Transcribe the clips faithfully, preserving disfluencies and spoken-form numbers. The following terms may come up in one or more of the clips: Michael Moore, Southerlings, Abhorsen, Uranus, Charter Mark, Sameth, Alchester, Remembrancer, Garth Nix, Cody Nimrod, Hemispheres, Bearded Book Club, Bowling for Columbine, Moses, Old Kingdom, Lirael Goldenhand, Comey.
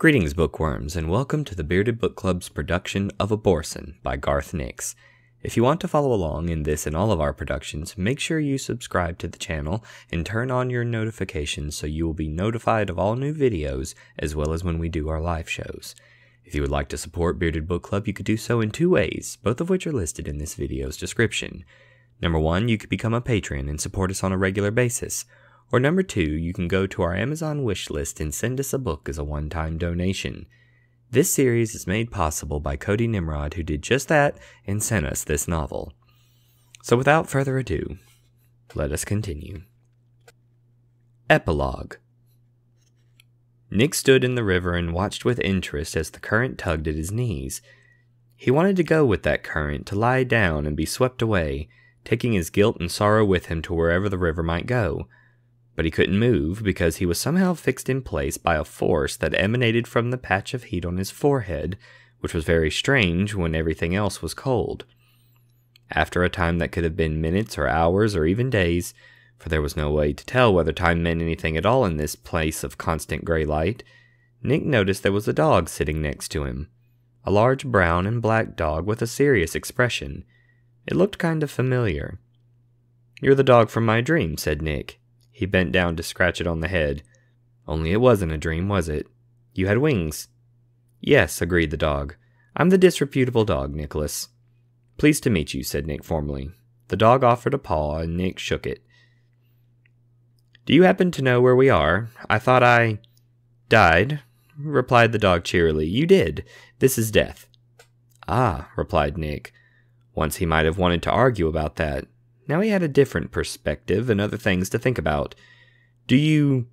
Greetings, bookworms, and welcome to the Bearded Book Club's production of Abhorsen by Garth Nix. If you want to follow along in this and all of our productions, make sure you subscribe to the channel and turn on your notifications so you will be notified of all new videos as well as when we do our live shows. If you would like to support Bearded Book Club, you could do so in two ways, both of which are listed in this video's description. Number one, you could become a patron and support us on a regular basis. Or number two, you can go to our Amazon wish list and send us a book as a one-time donation. This series is made possible by Cody Nimrod, who did just that and sent us this novel. So without further ado, let us continue. Epilogue. Nick stood in the river and watched with interest as the current tugged at his knees. He wanted to go with that current, to lie down and be swept away, taking his guilt and sorrow with him to wherever the river might go. But he couldn't move because he was somehow fixed in place by a force that emanated from the patch of heat on his forehead, which was very strange when everything else was cold. After a time that could have been minutes or hours or even days, for there was no way to tell whether time meant anything at all in this place of constant gray light, Nick noticed there was a dog sitting next to him, a large brown and black dog with a serious expression. It looked kind of familiar. "You're the dog from my dream," said Nick. He bent down to scratch it on the head. "Only it wasn't a dream, was it? You had wings." "Yes," agreed the dog. "I'm the disreputable dog, Nicholas." "Pleased to meet you," said Nick formally. The dog offered a paw, and Nick shook it. "Do you happen to know where we are? I thought I... died," replied the dog cheerily. "You did. This is death." "Ah," replied Nick. Once he might have wanted to argue about that. Now he had a different perspective and other things to think about. "Do you...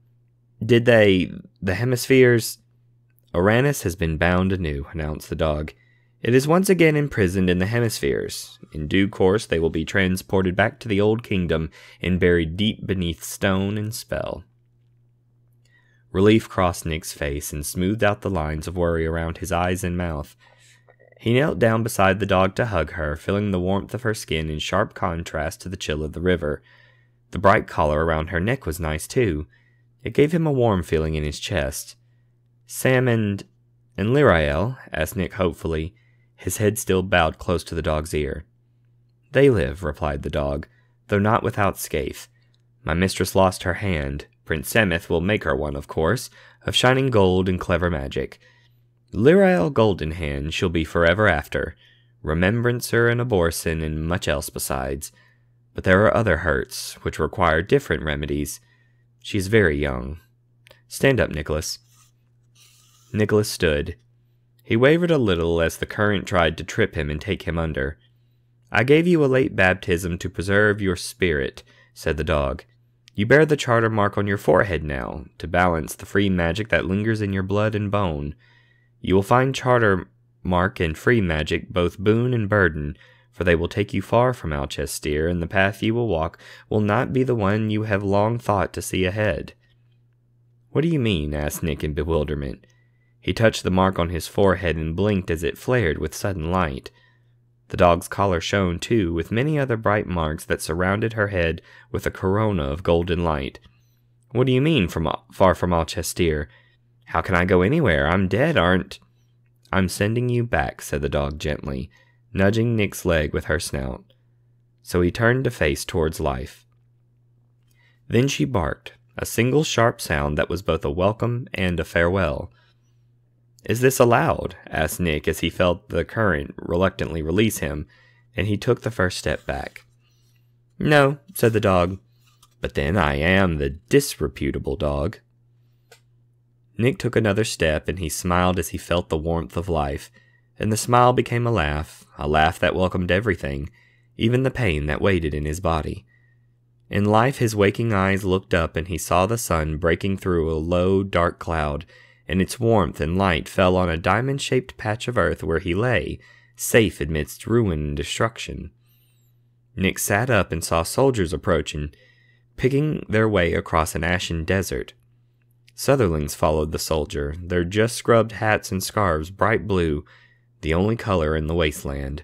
did they... the Hemispheres..." "Uranus has been bound anew," announced the dog. "It is once again imprisoned in the Hemispheres. In due course they will be transported back to the Old Kingdom and buried deep beneath stone and spell." Relief crossed Nick's face and smoothed out the lines of worry around his eyes and mouth. He knelt down beside the dog to hug her, feeling the warmth of her skin in sharp contrast to the chill of the river. The bright collar around her neck was nice, too. It gave him a warm feeling in his chest. "Sam and... and Lirael?" asked Nick hopefully, his head still bowed close to the dog's ear. "They live," replied the dog, "though not without scathe. My mistress lost her hand. Prince Sameth will make her one, of course, of shining gold and clever magic. Lirael Goldenhand she'll be forever after, Remembrancer and Abhorsen and much else besides. But there are other hurts, which require different remedies. She's very young. Stand up, Nicholas." Nicholas stood. He wavered a little as the current tried to trip him and take him under. "I gave you a late baptism to preserve your spirit," said the dog. "You bear the Charter Mark on your forehead now, to balance the free magic that lingers in your blood and bone. You will find Charter Mark and free magic both boon and burden, for they will take you far from Alchester, and the path you will walk will not be the one you have long thought to see ahead." "What do you mean?" asked Nick in bewilderment. He touched the mark on his forehead and blinked as it flared with sudden light. The dog's collar shone, too, with many other bright marks that surrounded her head with a corona of golden light. "What do you mean, from far from Alchester? How can I go anywhere? I'm dead, aren't—" "I'm sending you back," said the dog gently, nudging Nick's leg with her snout. So he turned to face towards life. Then she barked, a single sharp sound that was both a welcome and a farewell. "Is this allowed?" asked Nick as he felt the current reluctantly release him, and he took the first step back. "No," said the dog, "but then I am the disreputable dog." Nick took another step, and he smiled as he felt the warmth of life, and the smile became a laugh, a laugh that welcomed everything, even the pain that waited in his body. In life his waking eyes looked up, and he saw the sun breaking through a low, dark cloud, and its warmth and light fell on a diamond-shaped patch of earth where he lay, safe amidst ruin and destruction. Nick sat up and saw soldiers approaching, picking their way across an ashen desert. Southerlings followed the soldier, their just-scrubbed hats and scarves bright blue, the only color in the wasteland.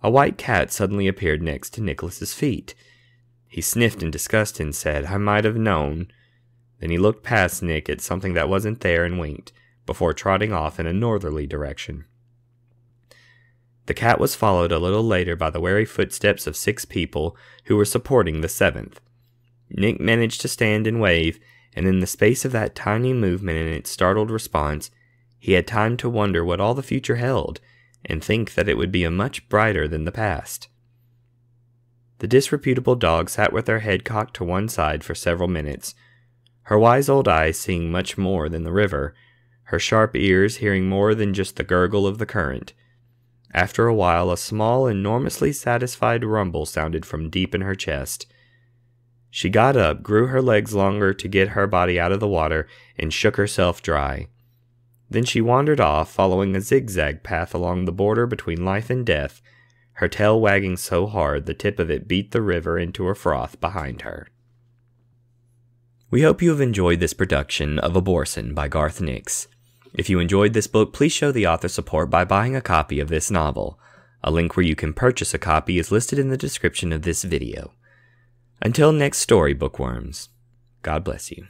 A white cat suddenly appeared next to Nicholas's feet. He sniffed in disgust and said, "I might have known." Then he looked past Nick at something that wasn't there and winked, before trotting off in a northerly direction. The cat was followed a little later by the wary footsteps of six people who were supporting the seventh. Nick managed to stand and wave, and in the space of that tiny movement and its startled response, he had time to wonder what all the future held, and think that it would be a much brighter than the past. The disreputable dog sat with her head cocked to one side for several minutes, her wise old eyes seeing much more than the river, her sharp ears hearing more than just the gurgle of the current. After a while, a small, enormously satisfied rumble sounded from deep in her chest. She got up, grew her legs longer to get her body out of the water, and shook herself dry. Then she wandered off, following a zigzag path along the border between life and death, her tail wagging so hard the tip of it beat the river into a froth behind her. We hope you have enjoyed this production of Abhorsen by Garth Nix. If you enjoyed this book, please show the author support by buying a copy of this novel. A link where you can purchase a copy is listed in the description of this video. Until next story, bookworms, God bless you.